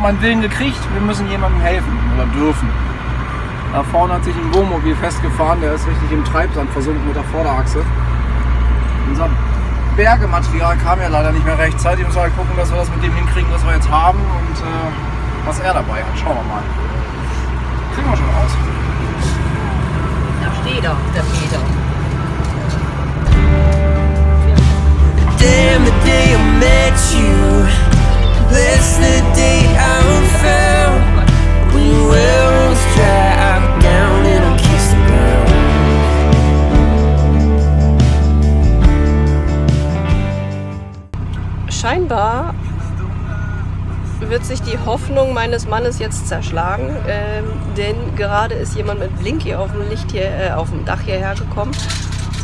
habe meinen Willen gekriegt, wir müssen jemandem helfen oder dürfen. Da vorne hat sich ein Wohnmobil festgefahren, der ist richtig im Treibsand versunken mit der Vorderachse. Unser Bergematerial kam ja leider nicht mehr rechtzeitig. Ich muss halt gucken, dass wir das mit dem hinkriegen, was wir jetzt haben und was er dabei hat. Schauen wir mal. Kriegen wir schon raus. Da steht er, da steht er. Damn the day I met you, that's the day I found we were on stride. I'm down and I kiss the ground. Scheinbar wird sich die Hoffnung meines Mannes jetzt zerschlagen, denn gerade ist jemand mit Blinky auf dem Licht hier, auf dem Dach hierher gekommen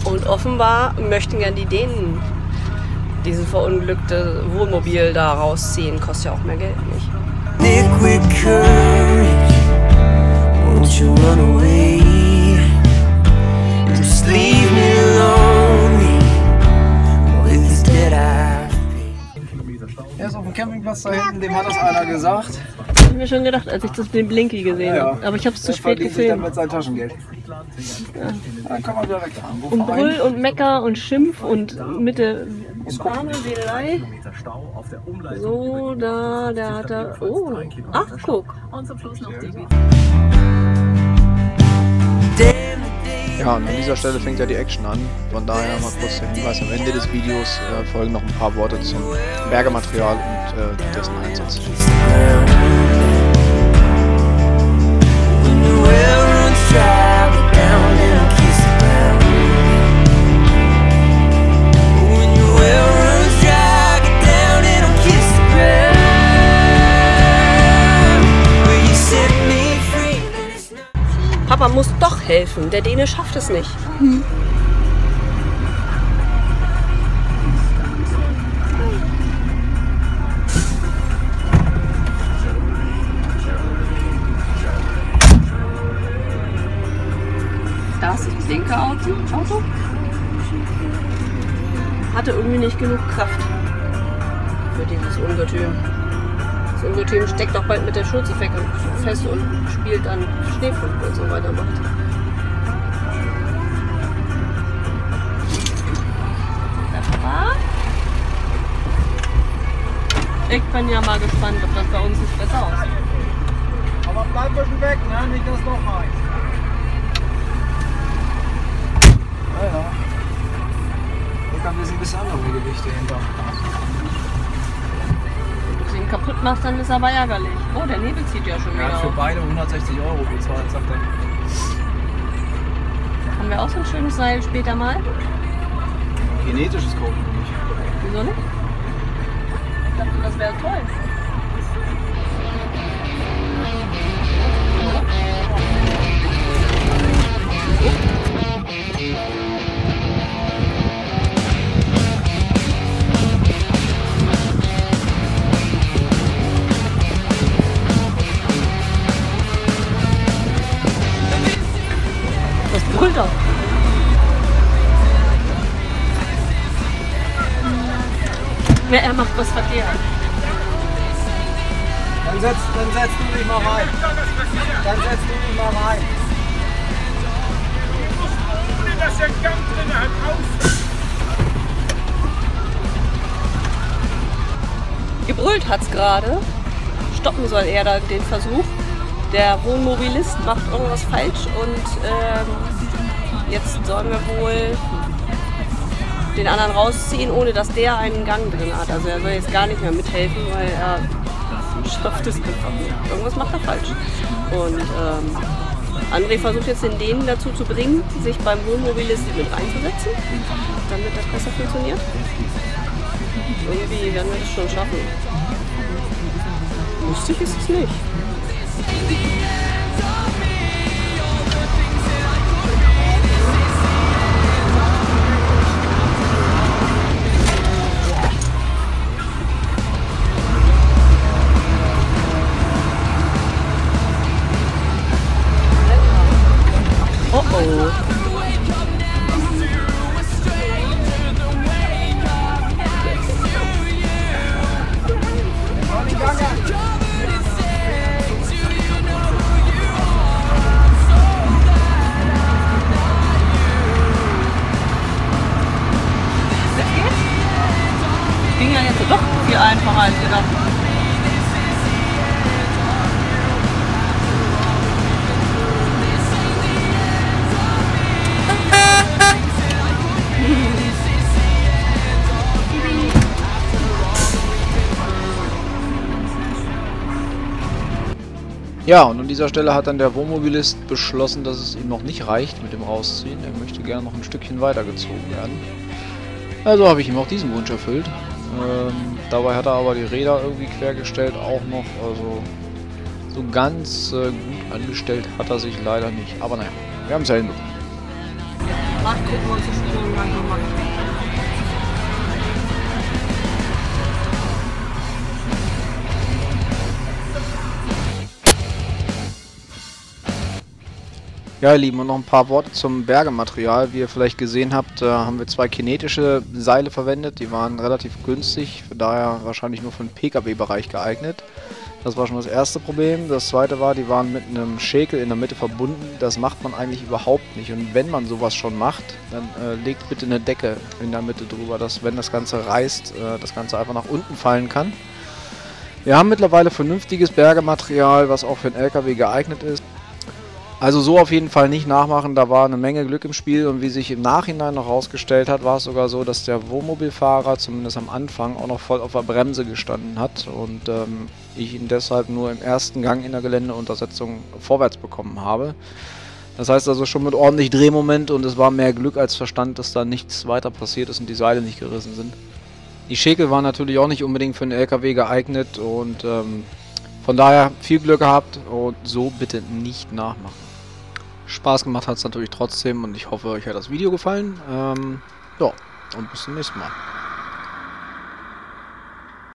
und offenbar möchten gern die Dänen dieses verunglückte Wohnmobil da rausziehen, kostet ja auch mehr Geld nicht. Er ist auf dem Campingplatz da hinten, dem hat das einer gesagt. Das hab ich mir schon gedacht, als ich das mit dem Blinky gesehen habe. Ja. Aber ich hab's zu spät gesehen. Sich dann mit seinem Taschengeld. Ja. Dann kann man direkt an. Und Brüll und Mecker und Schimpf und Mitte. Arme Wählerei. So, da, der hat da. Oh, ach, guck. Ja, und an dieser Stelle fängt ja die Action an. Von daher mal kurz der Hinweis: am Ende des Videos folgen noch ein paar Worte zum Bergematerial und dessen Einsatz. Papa muss doch helfen, der Däne schafft es nicht. Hm. Das ist das linke Auto. Hatte irgendwie nicht genug Kraft für dieses Ungetüm. Das Ungetüm steckt doch bald mit der Schürze fest und spielt dann Schneeflug und so weiter macht. Ich bin ja mal gespannt, ob das bei uns nicht besser aussieht. Aber bleib ein bisschen weg, ne? Nicht, dass es noch heiß. Naja. Da kann wir ein bisschen andere Gewichte hinter. Kaputt machst, dann ist aber ärgerlich. Oh, der Nebel zieht ja schon wieder. Ja, für beide 160 € bezahlt, sagt er. Haben wir auch so ein schönes Seil später mal? Genetisches kaufen wir nicht. Wieso nicht? Ich dachte, das wäre toll. Ja, er macht was verkehrt. Dann setz du dich mal rein. Dann setz du dich mal rein. Du musst, ohne dass der Gang drin hat, raus. Gebrüllt hat's gerade. Stoppen soll er da den Versuch. Der Wohnmobilist macht irgendwas falsch und jetzt sollen wir wohl den anderen rausziehen, ohne dass der einen Gang drin hat. Also er soll jetzt gar nicht mehr mithelfen, weil er schafft es einfach nicht. Irgendwas macht er falsch. Und André versucht jetzt den Dänen dazu zu bringen, sich beim Wohnmobilisten mit reinzusetzen, damit das besser funktioniert. Irgendwie werden wir das schon schaffen. Lustig ist es nicht. Ja, und an dieser Stelle hat dann der Wohnmobilist beschlossen, dass es ihm noch nicht reicht mit dem Rausziehen. Er möchte gerne noch ein Stückchen weitergezogen werden. Also habe ich ihm auch diesen Wunsch erfüllt. Dabei hat er aber die Räder irgendwie quergestellt, auch noch. Also so ganz gut angestellt hat er sich leider nicht. Aber naja, wir haben es ja hinbekommen. Mal gucken, was das Spiel irgendwann macht. Ja, ihr Lieben, und noch ein paar Worte zum Bergematerial. Wie ihr vielleicht gesehen habt, haben wir zwei kinetische Seile verwendet. Die waren relativ günstig, von daher wahrscheinlich nur für den PKW-Bereich geeignet. Das war schon das erste Problem. Das zweite war, die waren mit einem Schäkel in der Mitte verbunden. Das macht man eigentlich überhaupt nicht. Und wenn man sowas schon macht, dann legt bitte eine Decke in der Mitte drüber, dass, wenn das Ganze reißt, das Ganze einfach nach unten fallen kann. Wir haben mittlerweile vernünftiges Bergematerial, was auch für den LKW geeignet ist. Also so auf jeden Fall nicht nachmachen, da war eine Menge Glück im Spiel, und wie sich im Nachhinein noch herausgestellt hat, war es sogar so, dass der Wohnmobilfahrer zumindest am Anfang auch noch voll auf der Bremse gestanden hat und ich ihn deshalb nur im ersten Gang in der Geländeuntersetzung vorwärts bekommen habe. Das heißt also schon mit ordentlich Drehmoment, und es war mehr Glück als Verstand, dass da nichts weiter passiert ist und die Seile nicht gerissen sind. Die Schäkel waren natürlich auch nicht unbedingt für den LKW geeignet und von daher viel Glück gehabt, und so bitte nicht nachmachen. Spaß gemacht hat es natürlich trotzdem, und ich hoffe, euch hat das Video gefallen. Ja, und bis zum nächsten Mal.